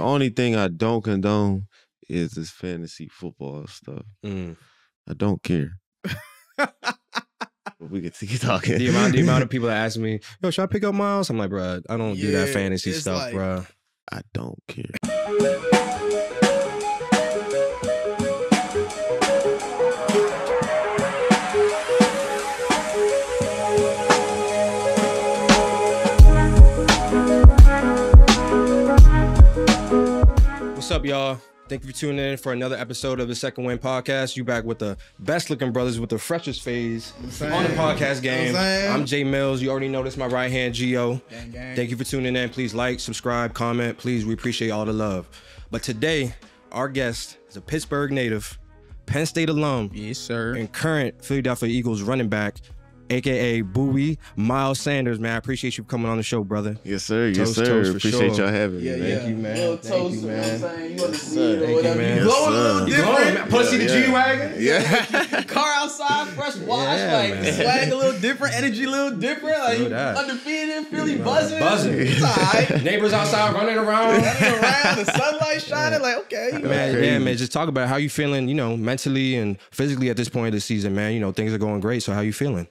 The only thing I don't condone is this fantasy football stuff. I don't care. We can keep talking. The amount of people that ask me, yo, should I pick up Miles? I'm like, bro, I don't do that fantasy stuff, like, bro. I don't care. What's up, y'all? Thank you for tuning in for another episode of the Second Wind podcast. You back with the best looking brothers with the freshest phase on the podcast game. I'm Jay Mills. You already know this, my right hand Geo. Gang, gang. Thank you for tuning in. Please like, subscribe, comment. Please, we appreciate all the love. But today, our guest is a Pittsburgh native, Penn State alum, yes sir, and current Philadelphia Eagles running back, aka Bowie, Miles Sanders. Man, I appreciate you coming on the show, brother. Yes, sir. Yes, sir. Appreciate y'all having me. Thank you, man. Thank you, man. You glowing a little different. Pussy the G-Wagon. Yeah. Car outside, fresh wash. Like, swag a little different, energy a little different. Like, undefeated, Philly buzzing. It's all right. Neighbors outside running around. The sunlight shining. Like, okay. Man, yeah, man. Just talk about how you feeling, you know, mentally and physically at this point of the season, man. You know, things are going great. So how you feeling?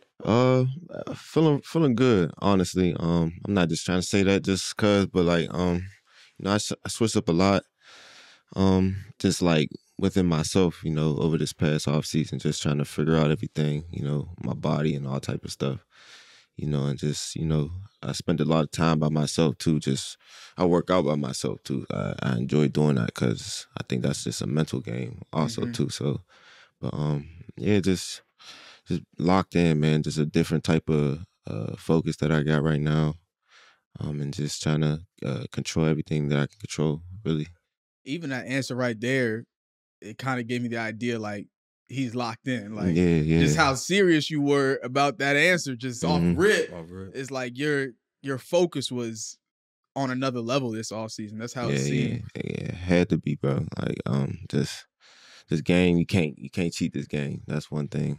Feeling good, honestly. I'm not just trying to say that just cause, but like, you know, I switched up a lot, just like within myself, you know, over this past off season, just trying to figure out everything, you know, my body and all type of stuff, you know, and just, you know, I spend a lot of time by myself too. Just, I work out by myself too. I enjoy doing that cause I think that's just a mental game also too. So, but, yeah, just locked in, man. Just a different type of focus that I got right now, and just trying to control everything that I can control, really. Even that answer right there, it kind of gave me the idea, like, he's locked in. Like, just how serious you were about that answer, just off rip. It's like your focus was on another level this offseason. That's how it seemed. Yeah, had to be, bro. Like, just this game, you can't cheat this game. That's one thing.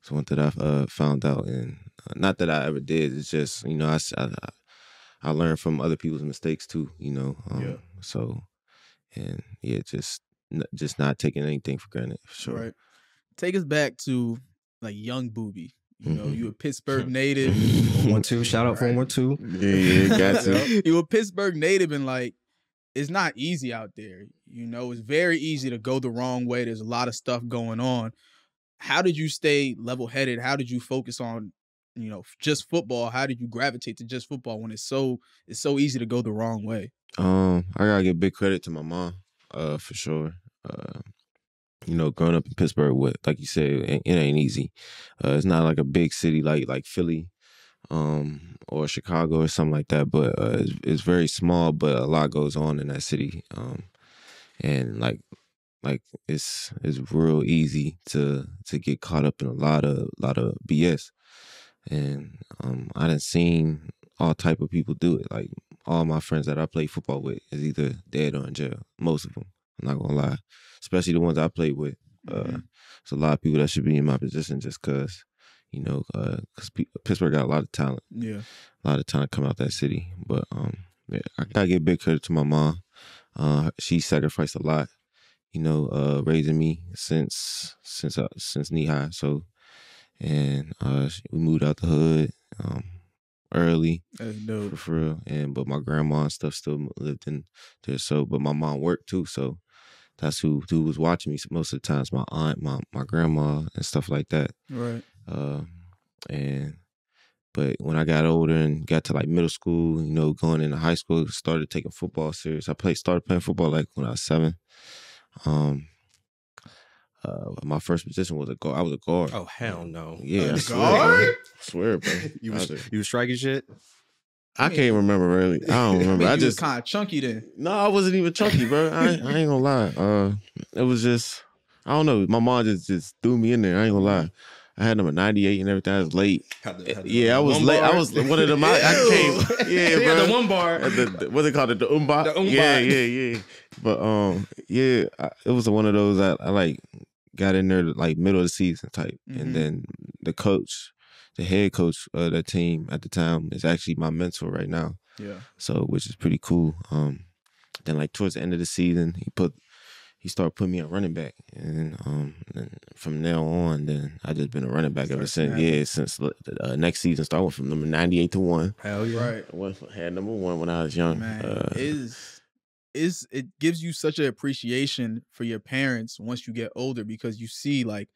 It's one that I've found out, and not that I ever did. It's just, you know, I learned from other people's mistakes too, you know. So, and yeah, just not taking anything for granted. For sure. Right. Take us back to like young Boobie. You know, you a Pittsburgh native. 1-2. Shout out 412. Yeah, got you. You a Pittsburgh native, and like, it's not easy out there. You know, it's very easy to go the wrong way. There's a lot of stuff going on. How did you stay level-headed? How did you focus on, you know, just football? How did you gravitate to just football when it's so easy to go the wrong way? I gotta give big credit to my mom, for sure. You know, growing up in Pittsburgh, with, like you said, it ain't easy. It's not like a big city like Philly, or Chicago or something like that. But it's very small, but a lot goes on in that city, and like. Like it's real easy to get caught up in a lot of BS, and I done seen all type of people do it. Like all my friends that I play football with is either dead or in jail. Most of them, I'm not gonna lie, especially the ones I played with. It's a lot of people that should be in my position just cause, you know, cause Pittsburgh got a lot of talent. Yeah, a lot of talent come out that city. But yeah, I gotta give big credit to my mom. She sacrificed a lot. You know, raising me since knee high. So, and we moved out the hood early, for real. And but my grandma and stuff still lived in there. So, but my mom worked too. So that's who was watching me most of the times. My aunt, my grandma, and stuff like that. Right. But when I got older and got to like middle school, you know, going into high school, started taking football serious. Started playing football like when I was 7. My first position was a guard. I was a guard. Oh hell no! Yeah, I swear, bro. You was striking shit. I can't remember really. I don't remember. I just was kind of chunky then. No, I wasn't even chunky, bro. I ain't gonna lie. It was just, I don't know. My mom just threw me in there. I ain't gonna lie. I had number 98 and everything. I was late. Yeah, I was late. Bar. I was one of them. I came. Yeah, bro. The one bar. What's it called? The umbar. The umbar. Yeah. But yeah, it was one of those I like got in there like middle of the season type, and then the head coach of the team at the time is actually my mentor right now. Yeah. So which is pretty cool. Then like towards the end of the season, he started putting me at running back, and from now on, then I just been a running back ever since. Snapping. Yeah, since next season, I went from number 98 to 1. Hell yeah, right. I had number 1 when I was young. Man, it gives you such an appreciation for your parents once you get older, because you see like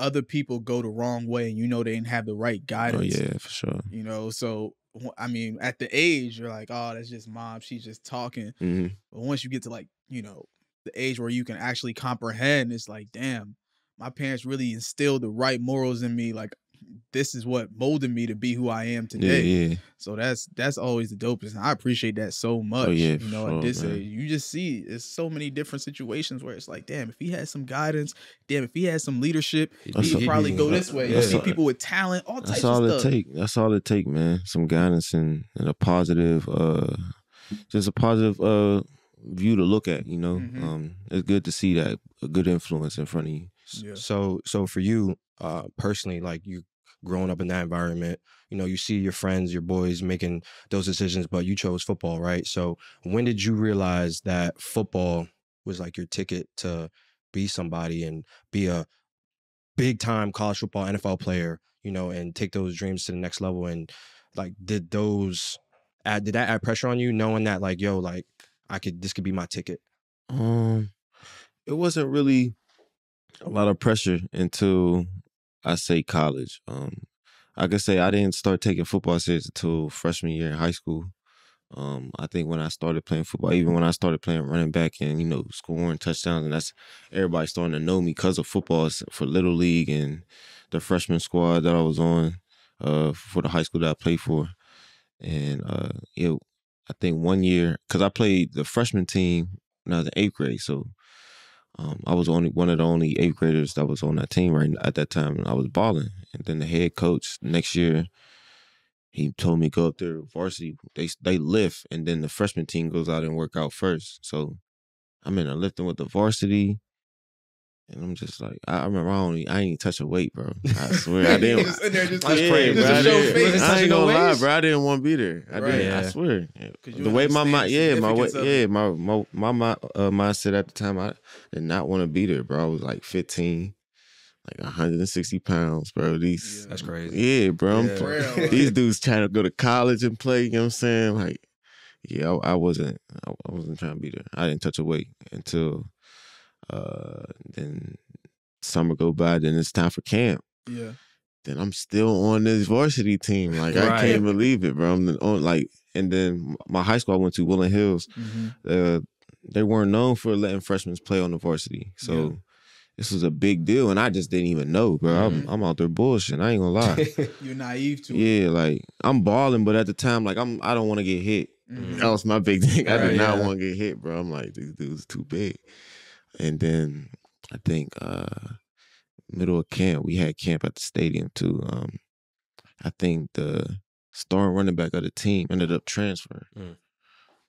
other people go the wrong way and you know they didn't have the right guidance. Oh yeah, for sure. You know, so I mean, at the age you're like, oh, that's just mom, she's just talking. Mm-hmm. But once you get to like, you know, the age where you can actually comprehend, it's like, damn, my parents really instilled the right morals in me. Like, this is what molded me to be who I am today. Yeah, yeah. So that's always the dopest, and I appreciate that so much. Oh, yeah, you know, sure, at this age, you just see there's so many different situations where it's like, damn, if he had some guidance, damn, if he had some leadership, he'd probably go this way. You see people with talent, all types of stuff. That's all it takes, man. Some guidance and a positive, view to look at. You know, mm-hmm. It's good to see that a good influence in front of you. Yeah. So for you personally, like you growing up in that environment, you know, you see your friends, your boys making those decisions, but you chose football, right? So when did you realize that football was like your ticket to be somebody and be a big time college football, NFL player, you know, and take those dreams to the next level? And like, did that add pressure on you, knowing that like, yo, like this could be my ticket? It wasn't really a lot of pressure until I say college. I could say I didn't start taking football serious until freshman year in high school. I think when I started playing football, even when I started playing running back and, you know, scoring touchdowns, and that's everybody starting to know me because of football for Little League and the freshman squad that I was on for the high school that I played for. And I think one year, because I played the freshman team when I was in 8th grade, so I was only one of the only 8th graders that was on that team right at that time, and I was balling. And then the head coach next year, he told me go up there varsity. They lift, and then the freshman team goes out and work out first. So I'm in a lifting with the varsity, and I'm just like, I remember I ain't even touch a weight, bro. I swear I didn't. I ain't gonna lie, bro. I didn't want to be there. I didn't. Yeah. I swear. The way my mindset at the time, I did not want to be there, bro. I was like 15. Like 160 pounds, bro. That's crazy. Yeah, bro. Yeah. These dudes trying to go to college and play, you know what I'm saying? Like, yeah, I wasn't trying to be there. I didn't touch a weight until then summer go by, then it's time for camp. Yeah. Then I'm still on this varsity team. Like, right. I can't believe it, bro. And then my high school I went to, Willing Hills, mm-hmm. They weren't known for letting freshmen play on the varsity. So yeah. This was a big deal, and I just didn't even know, bro. Mm-hmm. I'm out there bullshitting. I ain't gonna lie. You're naive to it. Yeah, like I'm balling, but at the time, like I don't want to get hit. Mm-hmm. That was my big thing. I did not want to get hit, bro. I'm like, these dudes too big. And then I think middle of camp, we had camp at the stadium too. I think the star running back of the team ended up transferring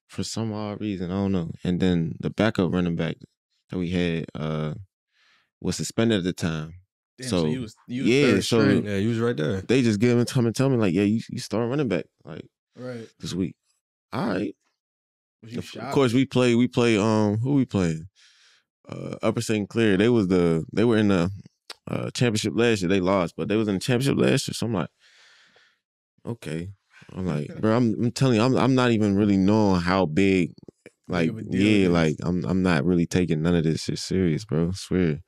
for some odd reason. I don't know. And then the backup running back that we had was suspended at the time. Damn, so you was right there. They just give him time and tell me like, yeah, you start running back like right this week. All right. Of course we play who we playing? Upper Saint Clair. They were in the championship last year. They lost, but they was in the championship last year. So I'm like, okay. I'm like, bro, I'm telling you, I'm not even really knowing how big like yeah, like I'm not really taking none of this shit serious, bro. I swear.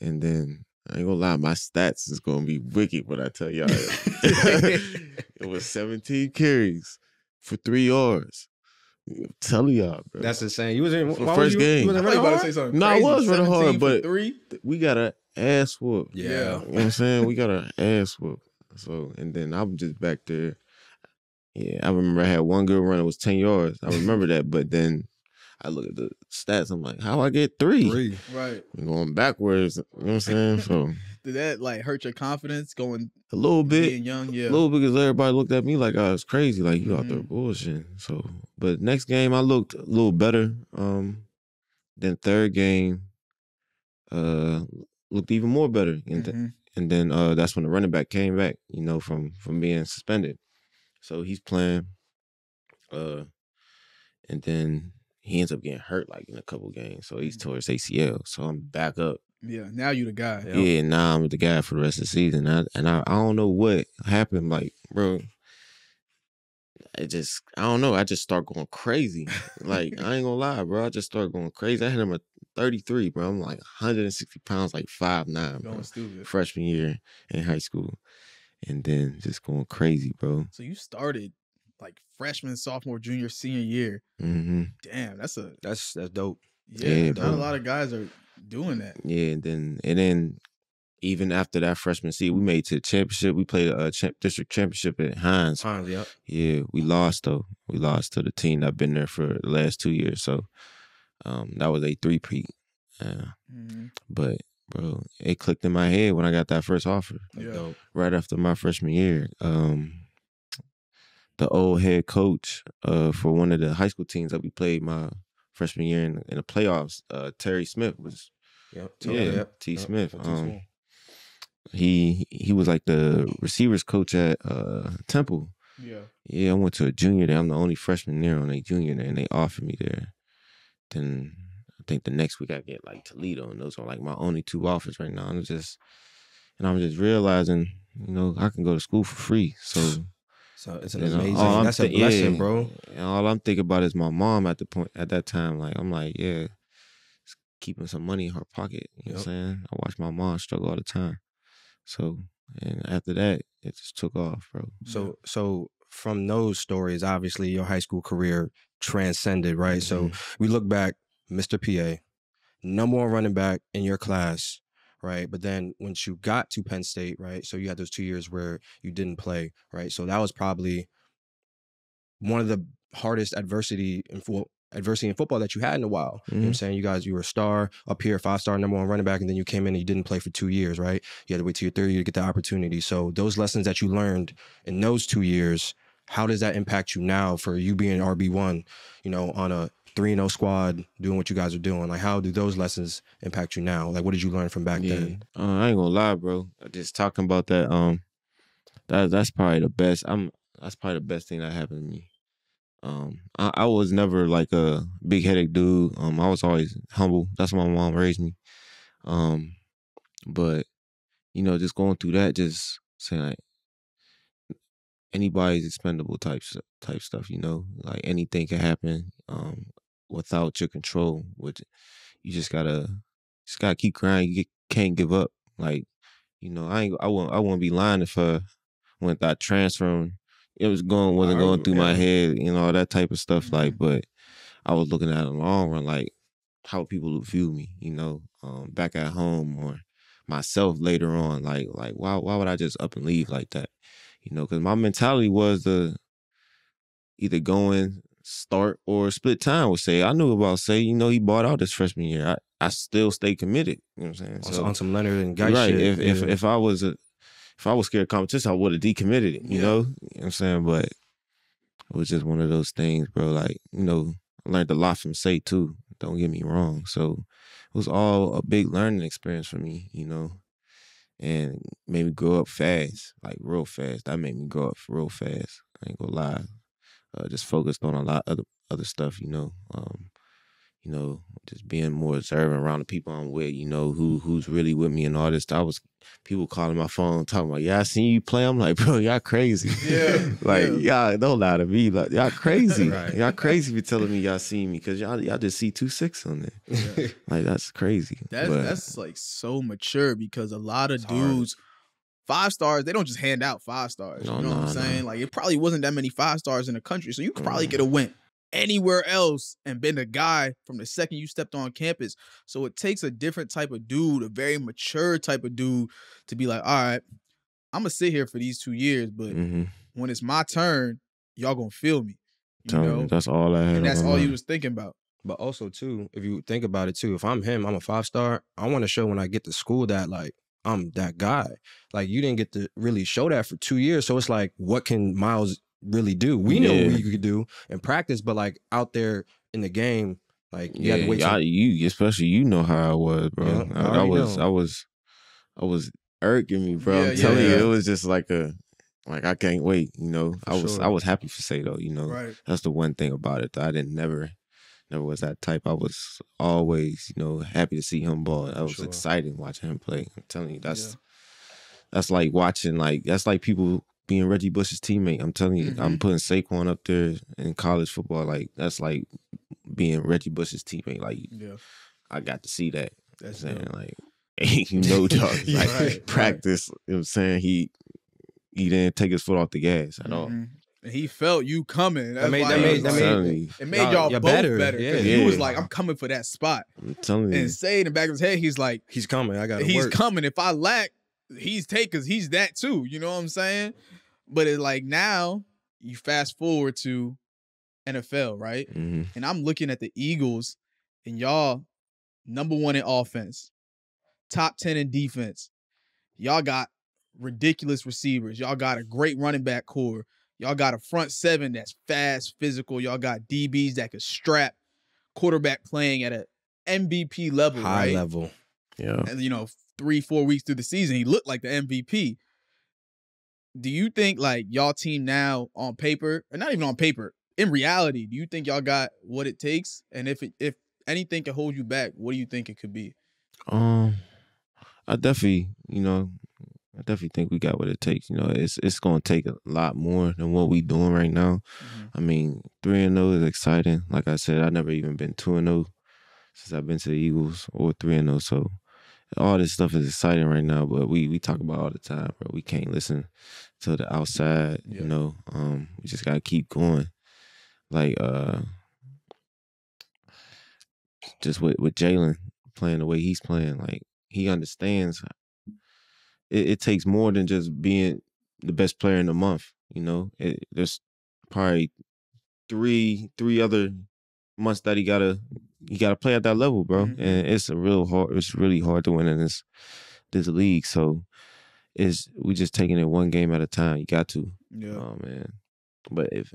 And then I ain't gonna lie, my stats is gonna be wicked, but I tell y'all it was 17 carries for 3 yards. I'm telling y'all, bro. That's insane. You was in first game. No, I was running hard, but we got an ass whoop. Yeah. You know what I'm saying? We got an ass whoop. So and then I'm just back there. Yeah, I remember I had one good run, it was 10 yards. I remember that, but then I look at the stats. I'm like, how I get three? Three, right? I'm going backwards. You know what I'm saying? So did that like hurt your confidence going a little bit? Being young, yeah, a little bit, because everybody looked at me like I was crazy, like you out there bullshitting. So, but next game I looked a little better. Then third game, looked even more better, and then that's when the running back came back, you know, from being suspended. So he's playing, and then he ends up getting hurt like in a couple games. So he's towards ACL. So I'm back up. Yeah, now you the guy. Yo. Yeah, now I'm the guy for the rest of the season. I don't know what happened. Like, bro, I don't know. I just start going crazy. Like, I ain't gonna lie, bro. I just start going crazy. I hit him at 33, bro. I'm like 160 pounds, like 5'9", bro. Stupid. Freshman year in high school. And then just going crazy, bro. So you started like freshman, sophomore, junior, senior year. Mm-hmm. Damn, that's dope. Yeah, not a lot of guys are doing that. Yeah, and then even after that freshman season, we made it to the championship. We played a district championship at Heinz. Heinz, yep. Yeah, we lost though. We lost to the team that been there for the last 2 years. So that was a three-peat. But bro, it clicked in my head when I got that first offer. Yeah. Dope. Right after my freshman year. The old head coach for one of the high school teams that we played my freshman year in the playoffs, Terry Smith was, Smith. He was like the receivers coach at Temple. Yeah, yeah. I went to a junior there. I'm the only freshman there on a junior there, and they offered me there. Then I think the next week I get like Toledo, and those are like my only two offers right now. I'm just realizing, you know, I can go to school for free, so. So it's an amazing, that's a blessing, bro. And all I'm thinking about is my mom at that time. Like, I'm like, yeah, just keeping some money in her pocket. You know what I'm saying? I watch my mom struggle all the time. So, and after that, it just took off, bro. So from those stories, obviously your high school career transcended, right? Mm-hmm. So we look back, Mr. PA, number one running back in your class, right? But then once you got to Penn State, right? So you had those 2 years where you didn't play, right? So that was probably one of the hardest adversity in football that you had in a while. Mm-hmm. You know what I'm saying? You guys, you were a star up here, five-star number one running back, and then you came in and you didn't play for 2 years, right? You had to wait till your third year to get the opportunity. So those lessons that you learned in those 2 years, how does that impact you now for you being RB1, you know, on a 3-0 squad doing what you guys are doing? Like, how do those lessons impact you now? Like, what did you learn from back then? I ain't gonna lie, bro. Just talking about that, that's probably the best. That's probably the best thing that happened to me. I was never like a big-headed dude. I was always humble. That's how my mom raised me. But you know, just going through that, just saying like, anybody's expendable type stuff. You know, like anything can happen. Without your control, which you just gotta keep grinding. You can't give up. Like, you know, I wouldn't be lying if I went that transferring. It wasn't going through my head, you know, all that type of stuff. Mm-hmm. Like, but I was looking at the long run, like how people view me, you know, back at home or myself later on. Like why would I just up and leave like that? You know, because my mentality was the either going start or split time with Say. I knew about Say. You know, he bought out this freshman year. I still stay committed. You know what I'm saying? So, on some Leonard and Guy shit. If I was scared of competition, I would have decommitted it. You know what I'm saying? But it was just one of those things, bro. Like, you know, I learned a lot from Say too. Don't get me wrong. So it was all a big learning experience for me, you know, and made me grow up fast, like real fast. That made me grow up real fast. I ain't gonna lie. Just focused on a lot of other stuff, you know. You know, just being more observant around the people I'm with, you know, who's really with me and all this. People calling my phone, talking about, yeah, I seen you play. I'm like, bro, y'all crazy. Yeah. Like, y'all don't lie to me. Like, y'all crazy. Right. Y'all crazy for telling me y'all seen me, because y'all just see 2-6 on there. Yeah. Like, that's crazy. That's like so mature, because a lot of dudes, five stars, they don't just hand out five stars. No, you know what I'm saying? No. Like, it probably wasn't that many five stars in the country, so you could probably get a win anywhere else and been a guy from the second you stepped on campus. So it takes a different type of dude, a very mature type of dude, to be like, all right, I'm going to sit here for these 2 years, but when it's my turn, y'all going to feel me. You know? That's all I had. And that's all you was thinking about. But also, too, if you think about it, too, if I'm him, I'm a five-star, I want to show when I get to school that, like, I'm that guy. Like, you didn't get to really show that for 2 years. So it's like, what can Miles really do? We know what you could do in practice, but like out there in the game, like you had to wait. You especially, you know how I was, bro. Yeah, I was irking me, bro. I'm telling you, it was just like I can't wait. You know, I was happy for Say though. You know, that's the one thing about it that I didn't never. never was that type. I was always, you know, happy to see him ball. I was excited watching him play. I'm telling you, that's like watching, like, that's like people being Reggie Bush's teammate. I'm telling you, I'm putting Saquon up there in college football. Like, that's like being Reggie Bush's teammate. Like, I got to see that. That's saying, like, you know, dog, like practice. You know what I'm saying? He didn't take his foot off the gas at all. And he felt you coming. That's it made y'all both better. He was like, I'm coming for that spot. I'm telling you. And Say in the back of his head, he's like, he's coming. I got to work. He's coming. If I lack, he's take, because he's that too. You know what I'm saying? But it's like now you fast forward to NFL, right? And I'm looking at the Eagles and y'all #1 in offense, top 10 in defense. Y'all got ridiculous receivers. Y'all got a great running back core. Y'all got a front seven that's fast, physical. Y'all got DBs that could strap, quarterback playing at an MVP level, high level. Yeah. And, you know, 3-4 weeks through the season, he looked like the MVP. Do you think, like, y'all team now on paper, or not even on paper, in reality, do you think y'all got what it takes? And if anything can hold you back, what do you think it could be? I definitely, you know, I definitely think we got what it takes. You know, it's going to take a lot more than what we doing right now. I mean, 3-0 is exciting. Like I said, I've never even been 2-0 since I've been to the Eagles, or 3-0. So all this stuff is exciting right now, but we talk about it all the time, bro. We can't listen to the outside, you know. We just got to keep going. Like, just with Jaylen playing the way he's playing, like, he understands it takes more than just being the best player in the month, you know. There's probably three other months that he gotta play at that level, bro. And it's really hard to win in this league. So we just taking it one game at a time. You got to, oh man. But if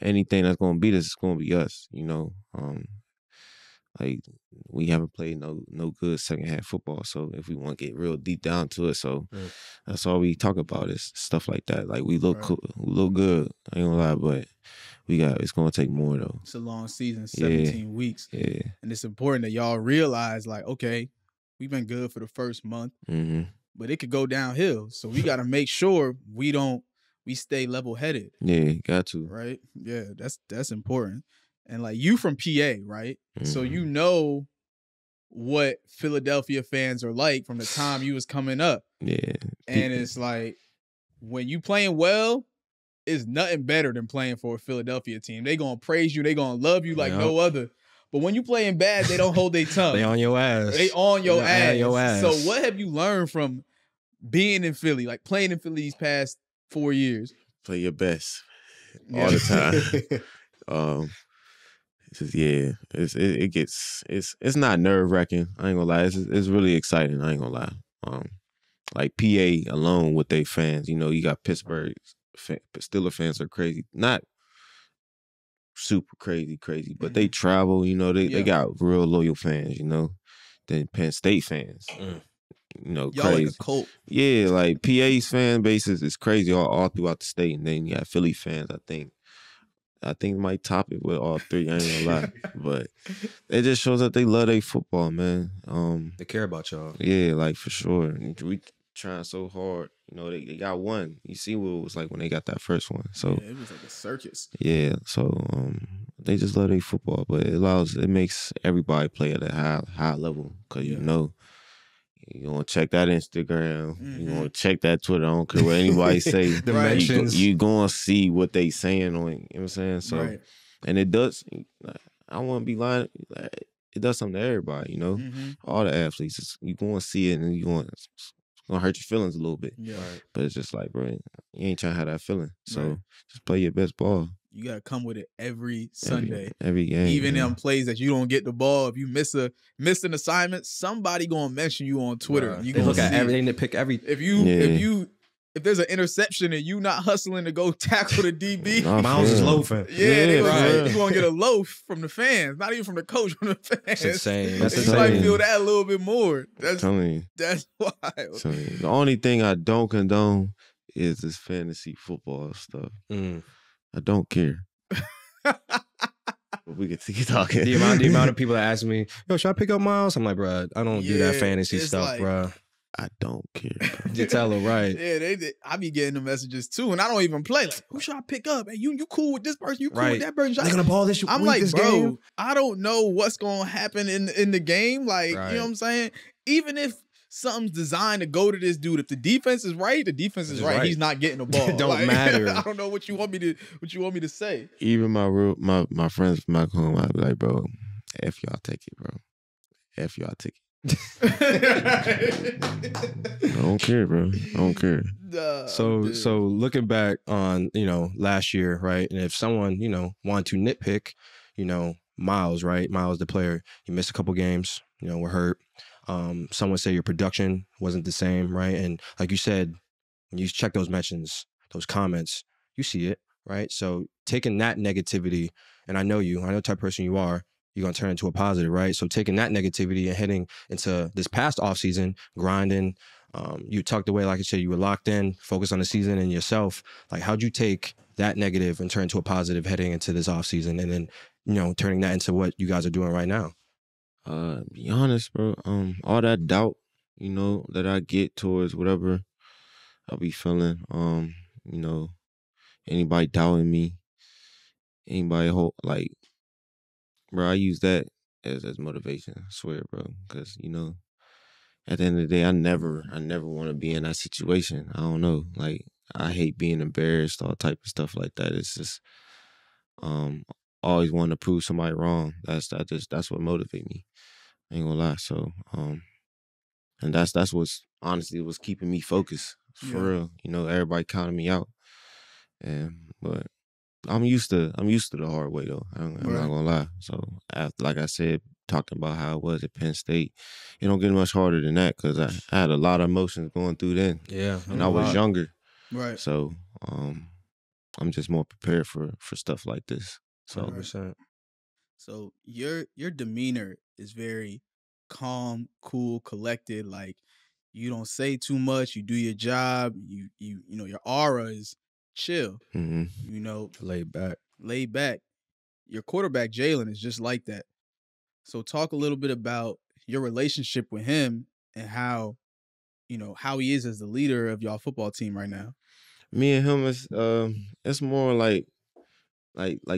anything that's gonna beat us, it's gonna be us, you know. Like, we haven't played no good second half football, so if we want to get real deep down to it, so that's all we talk about is stuff like that. Like, we look cool, we look good. I ain't gonna lie, but it's gonna take more though. It's a long season, 17 weeks, and it's important that y'all realize, like, okay, we've been good for the first month, but it could go downhill. So we got to make sure we stay level headed. Yeah, got to. Right? Yeah, that's important. And, like, you from PA, right? So you know what Philadelphia fans are like from the time you was coming up. And it's like, when you playing well, it's nothing better than playing for a Philadelphia team. They gonna praise you. They gonna love you like no other. But when you playing bad, they don't hold their tongue. They on your ass. They on your ass. So what have you learned from being in Philly, like playing in Philly these past 4 years? Play your best all the time. Yeah, it's not nerve wracking. I ain't gonna lie. It's really exciting. I ain't gonna lie. Like PA alone with their fans, you know, you got Pittsburgh, Steelers fans are crazy. Not super crazy, but they travel. You know, they got real loyal fans. You know, then Penn State fans. You know, crazy. Like a cult. Yeah, like PA's fan bases is crazy all throughout the state, and then you got Philly fans. I think might top it with all three. I ain't gonna lie. But it just shows that they love their football, man. They care about y'all. Yeah, like, for sure. We trying so hard. You know, they got one. You see what it was like when they got that first one. So yeah, it was like a circus. Yeah, so they just love their football. But it makes everybody play at a high level, because you know, you're going to check that Instagram. You're going to check that Twitter. I don't care what anybody say. Dimensions. You're going to see what they saying on it. You know what I'm saying? So, and it does, I want to be lying, it does something to everybody, you know? All the athletes. You're going to see it, and it's going to hurt your feelings a little bit. But it's just like, bro, you ain't trying to have that feeling. So just play your best ball. You got to come with it every Sunday. Every game. Even them plays that you don't get the ball. If you miss an assignment, somebody going to mention you on Twitter. You gonna look at everything to pick every. If there's an interception and you not hustling to go tackle the DB. Miles is loafing. You're going to get a loaf from the fans. Not even from the coach, from the fans. That's insane. You might feel that a little bit more. That's wild. The only thing I don't condone is this fantasy football stuff. I don't care. We could keep talking. The amount of people that ask me, yo, should I pick up Miles? I'm like, bro, I don't do that fantasy stuff, like, bro. I don't care. You tell them, right? Yeah, I be getting the messages too, and I don't even play. Like, who should I pick up? Hey, you cool with this person? You cool with that person? They're gonna ball this. I'm like, this bro, game? I don't know what's gonna happen in the game. Like, you know what I'm saying? Even if something's designed to go to this dude, if the defense is right, the defense is right. He's not getting the ball. It don't matter. I don't know what you want me to say. Even my my friends from my home, I'd be like, bro, F y'all take it, bro. F y'all take it. I don't care, bro. I don't care. So looking back on, you know, last year, right? And if someone, you know, wanted to nitpick, you know, Miles, right? Miles the player, he missed a couple games, you know, we're hurt. Some would say your production wasn't the same, right? And like you said, when you check those mentions, those comments, you see it, right? So taking that negativity, and I know you, I know the type of person you are, you're going to turn into a positive, right? So taking that negativity and heading into this past offseason, grinding, you tucked away, like I said, you were locked in, focused on the season and yourself. Like, how'd you take that negative and turn to a positive heading into this offseason and then, you know, turning that into what you guys are doing right now? Be honest, bro. All that doubt, you know, that I get towards whatever I'll be feeling, you know, anybody doubting me, anybody, like, bro, I use that as motivation, I swear, bro. Because, you know, at the end of the day, I never want to be in that situation. I don't know. Like, I hate being embarrassed, all type of stuff like that. It's just always wanting to prove somebody wrong. That's what motivates me. I ain't gonna lie. So, and that's what's honestly what's keeping me focused. For real. You know, everybody counting me out. And but I'm used to the hard way though. I'm not gonna lie. So after, like I said, talking about how it was at Penn State, it don't get much harder than that because I had a lot of emotions going through then. Yeah, and I was younger. Right. So I'm just more prepared for stuff like this. So 100%. So your demeanor is very calm, cool, collected. Like you don't say too much. You do your job. You know your aura is chill, you know, laid back. Your quarterback Jaylen is just like that. So talk a little bit about your relationship with him and how, you know, how he is as the leader of y'all football team right now. Me and him is it's more like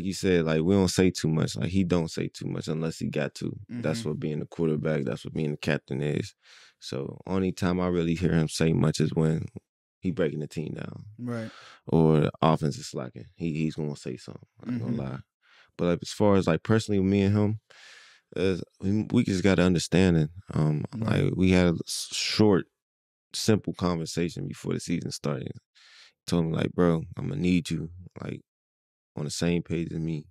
you said, like we don't say too much. Like he don't say too much unless he got to. That's what being a quarterback, that's what being the captain is. So only time I really hear him say much is when he breaking the team down. Right. Or the offense is slacking. He's going to say something. I'm not going to lie. But like, as far as like personally with me and him, we just got an understanding. Like we had a short, simple conversation before the season started. He told me like, bro, I'm going to need you like on the same page as me.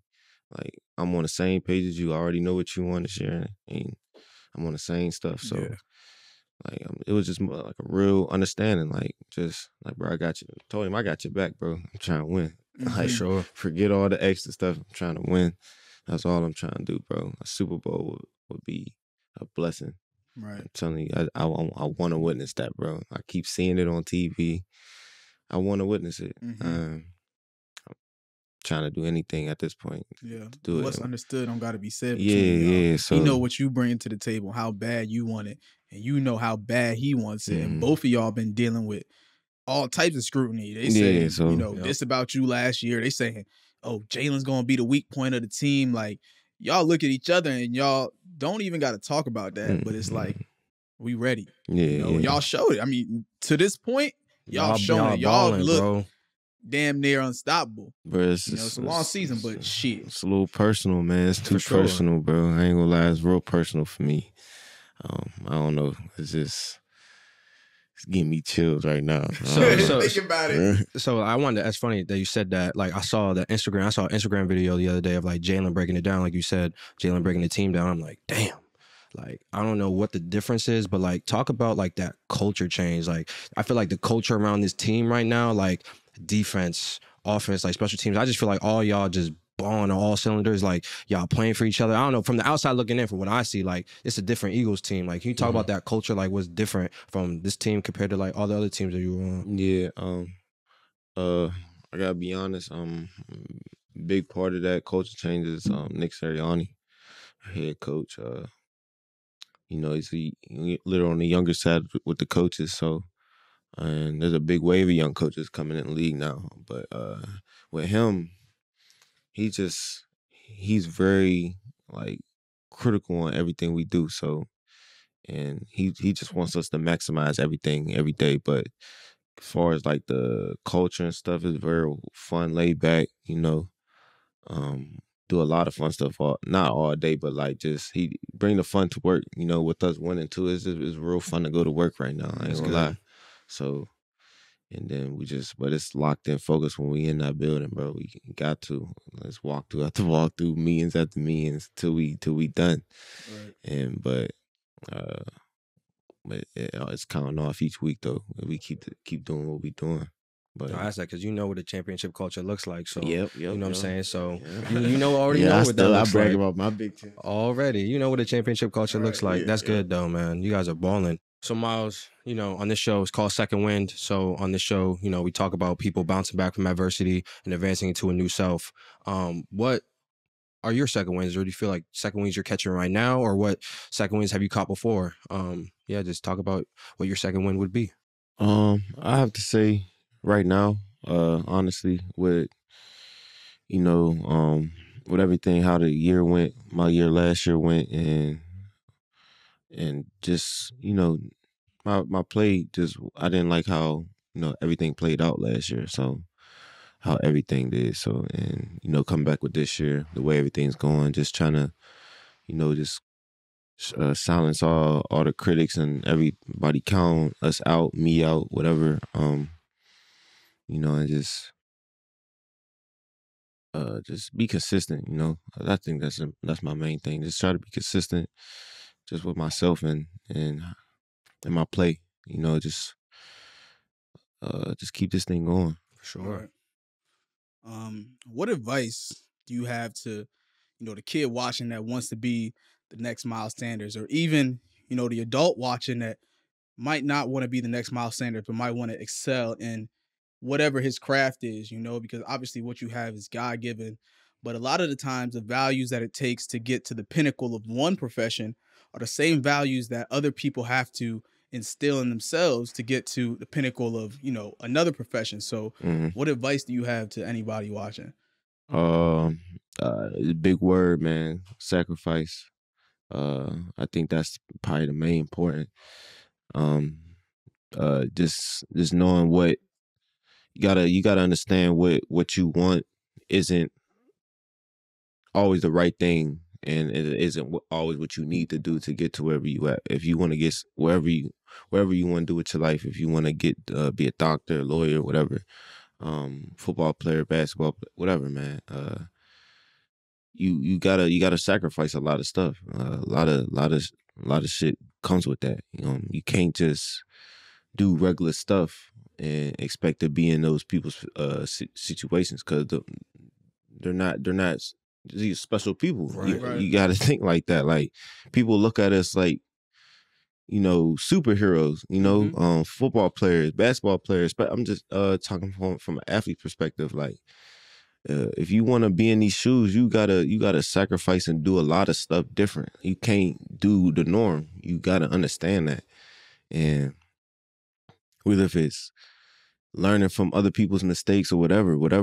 Like I'm on the same page as you. I already know what you want to share. And I'm on the same stuff. So. Yeah. Like, it was just more like a real understanding. Like, just, like, bro, I got you. I told him, I got your back, bro. I'm trying to win. Like, sure. Forget all the extra stuff. I'm trying to win. That's all I'm trying to do, bro. A Super Bowl would be a blessing. Right. I'm telling you, I want to witness that, bro. I keep seeing it on TV. I want to witness it. I'm trying to do anything at this point. Yeah. To do What's understood don't got to be said. Yeah. So, you know what you bring to the table, how bad you want it. And you know how bad he wants it. And both of y'all been dealing with all types of scrutiny. They saying, you know, this about you last year. They saying, oh, Jaylen's going to be the weak point of the team. Like, y'all look at each other and y'all don't even got to talk about that. But it's like, we ready. Yeah, you know, y'all showed it. I mean, to this point, y'all showing it. Y'all look damn near unstoppable. Bro, it's a long season, but shit. It's a little personal, man. It's too personal, bro. I ain't going to lie. It's real personal for me. I don't know. It's just getting me chills right now. Think about it. So I wanted to, it's funny that you said that. Like I saw an Instagram video the other day of like Jaylen breaking it down. Like you said, Jaylen breaking the team down. I'm like, damn. Like, I don't know what the difference is, but like talk about like that culture change. Like I feel like the culture around this team right now, like defense, offense, like special teams. I just feel like all y'all just balling on all cylinders, like y'all playing for each other. I don't know, from the outside looking in, from what I see, like it's a different Eagles team. Like, can you talk about that culture? Like, what's different from this team compared to like all the other teams that you were on? Yeah, I gotta be honest. big part of that culture change is Nick Sirianni, head coach. You know, he's a little on the younger side with the coaches, so and there's a big wave of young coaches coming in the league now. But with him, he's very like critical on everything we do. So and he just wants us to maximize everything every day. But as far as like the culture and stuff, it's very fun, laid back, you know. Do a lot of fun stuff, not all day, but like just he bring the fun to work, you know. With us 1 and 2, it's real fun to go to work right now. I ain't gonna lie. So, and then but it's locked in focus when we in that building, bro. We got to let's walk through after walk through, meetings after meetings till we done. Right. And but it's counting off each week though. We keep doing what we doing. But no, I ask that because you know what a championship culture looks like. So you know what I'm saying. So you already know what that looks like. I brag about my Big Ten. Already, you know what a championship culture looks like. Yeah, That's good though, man. You guys are balling. So Miles, you know, on this show, it's called Second Wind. So on this show, you know, we talk about people bouncing back from adversity and advancing into a new self. What are your second winds? Or do you feel like second winds you're catching right now? Or what second winds have you caught before? Yeah, just talk about what your second wind would be. I have to say right now, honestly, with, you know, with everything, how the year went, my year last year went, and just, you know, my play just, I didn't like how, you know, everything played out last year. So how everything did. So, and, you know, come back with this year, the way everything's going, just trying to, you know, just silence all the critics and everybody count us out, me out, whatever. You know, and just be consistent, you know. I think that's my main thing. Just try to be consistent. Just with myself and my play, you know, just keep this thing going. For sure. Right. What advice do you have to, you know, the kid watching that wants to be the next Miles Sanders, or even, you know, the adult watching that might not want to be the next Miles Sanders, but might want to excel in whatever his craft is, you know, because obviously what you have is God-given, but a lot of the times the values that it takes to get to the pinnacle of one profession are the same values that other people have to instill in themselves to get to the pinnacle of, you know, another profession. So what advice do you have to anybody watching? Big word, man, sacrifice. I think that's probably the main important. Just knowing what you gotta understand what you want isn't always the right thing. And it isn't always what you need to do to get to wherever you at. If you want to get wherever you want to do with your life, if you want to get be a doctor, lawyer, whatever, football player, basketball player, whatever, man, you gotta sacrifice a lot of stuff. A lot of shit comes with that. You know, you can't just do regular stuff and expect to be in those people's situations because they're not. These special people. Right, you got to think like that. Like, people look at us like, you know, superheroes, you know, football players, basketball players. But I'm just talking from an athlete perspective. Like, if you want to be in these shoes, you gotta sacrifice and do a lot of stuff different. You can't do the norm. You got to understand that. And whether if it's learning from other people's mistakes or whatever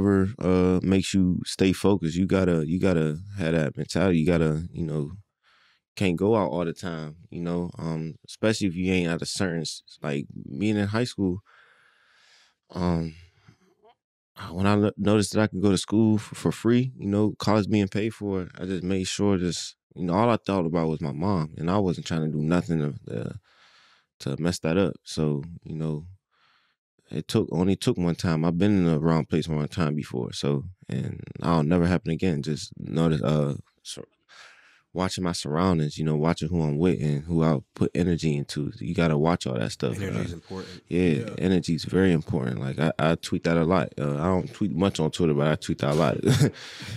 makes you stay focused. You gotta have that mentality. You gotta, you know, can't go out all the time, you know, especially if you ain't at a certain, like being in high school. When I noticed that I could go to school for free, you know, college being paid for, I just made sure you know, all I thought about was my mom, and I wasn't trying to do nothing to mess that up. So, you know, it only took one time. I've been in the wrong place one time before, so, and that'll never happen again. Just notice, watching my surroundings, you know, watching who I'm with and who I put energy into. You gotta watch all that stuff. Energy is important. Yeah, energy is very important. Like I tweet that a lot. I don't tweet much on Twitter, but I tweet that a lot.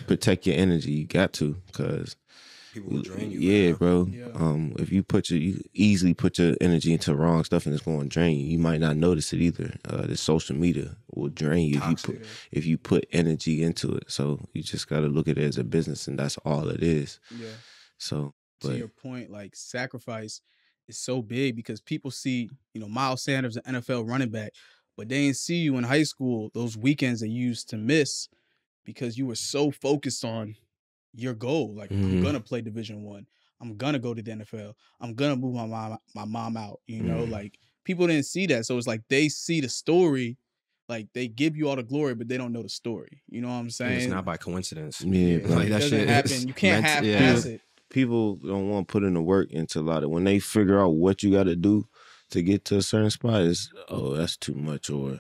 Protect your energy. You got to, cause people will drain you. Yeah, right, bro. Yeah. If you easily put your energy into wrong stuff and it's going to drain you. You might not notice it either. This social media, will drain you if you put energy into it. So you just got to look at it as a business, and that's all it is. Yeah. So to your point, like, sacrifice is so big because people see, you know, Miles Sanders, an NFL running back, but they didn't see you in high school, those weekends they used to miss because you were so focused on your goal. Like, I'm going to play Division I. I'm going to go to the NFL. I'm going to move my mom out, you know, like, people didn't see that. So it's like they see the story, like they give you all the glory, but they don't know the story. You know what I'm saying? It's not by coincidence. Yeah. Like, that shit happen. You can't half-ass it. People don't want to put in the work into a lot of, when they figure out what you got to do to get to a certain spot, is, oh, that's too much. Or,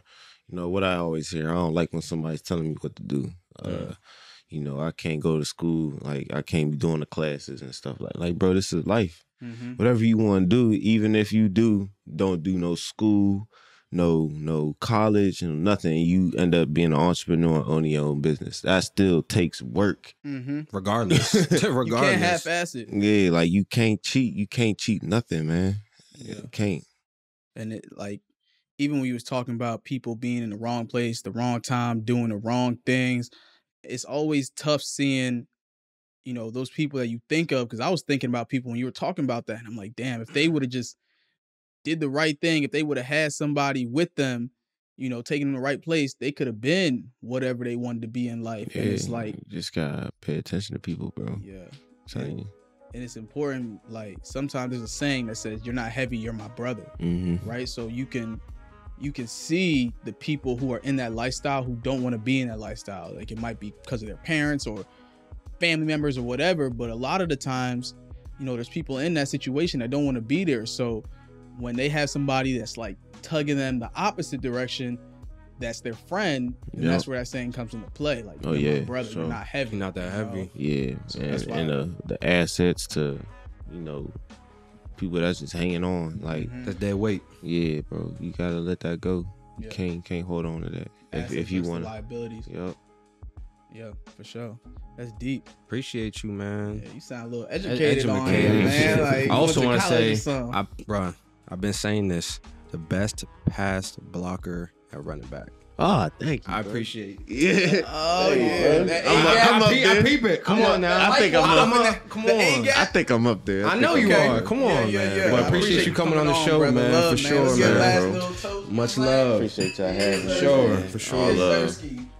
you know, what I always hear, I don't like when somebody's telling me what to do. You know, I can't go to school. Like, I can't be doing the classes and stuff. Like, bro, this is life. Whatever you want to do, even if you do, don't do no school, no college, and nothing. You end up being an entrepreneur, owning your own business. That still takes work. Regardless. Regardless. You can't half-ass it. Yeah, like, you can't cheat. You can't cheat nothing, man. Yeah. You can't. And it, like, even when you was talking about people being in the wrong place, the wrong time, doing the wrong things, it's always tough seeing, you know, those people that you think of, because I was thinking about people when you were talking about that, and I'm like, damn, if they would have just did the right thing, if they would have had somebody with them, you know, taking them to the right place, they could have been whatever they wanted to be in life. Yeah, and it's like, you just gotta pay attention to people, bro. Yeah. And it's important. Like, sometimes there's a saying that says, "You're not heavy, you're my brother." Right? So you can see the people who are in that lifestyle who don't want to be in that lifestyle. Like, it might be because of their parents or family members or whatever, but a lot of the times, you know, there's people in that situation that don't want to be there. So when they have somebody that's like tugging them the opposite direction, that's their friend, and that's where that saying comes into play. Like, oh, yeah, brother, so, you're not heavy. Not that heavy. Yeah. So and the assets to, you know, people that's just hanging on, like, that's their weight. Yeah, bro, you gotta let that go. You can't hold on to that if you want to. Liabilities. Yep. Yeah, for sure. That's deep. Appreciate you, man. Yeah, you sound a little educated on it, man. Like, I also want to say, I've been saying this: the best pass blocker at running back. Oh, thank you. I appreciate it. Yeah. Oh, yeah. I peep it. Come on now. I think I'm up. Come on. I think I'm up there. I know you are. Come on, man. But I appreciate you coming on the show, man. For sure, man. Much love. Appreciate y'all having me. For sure. For sure. All love.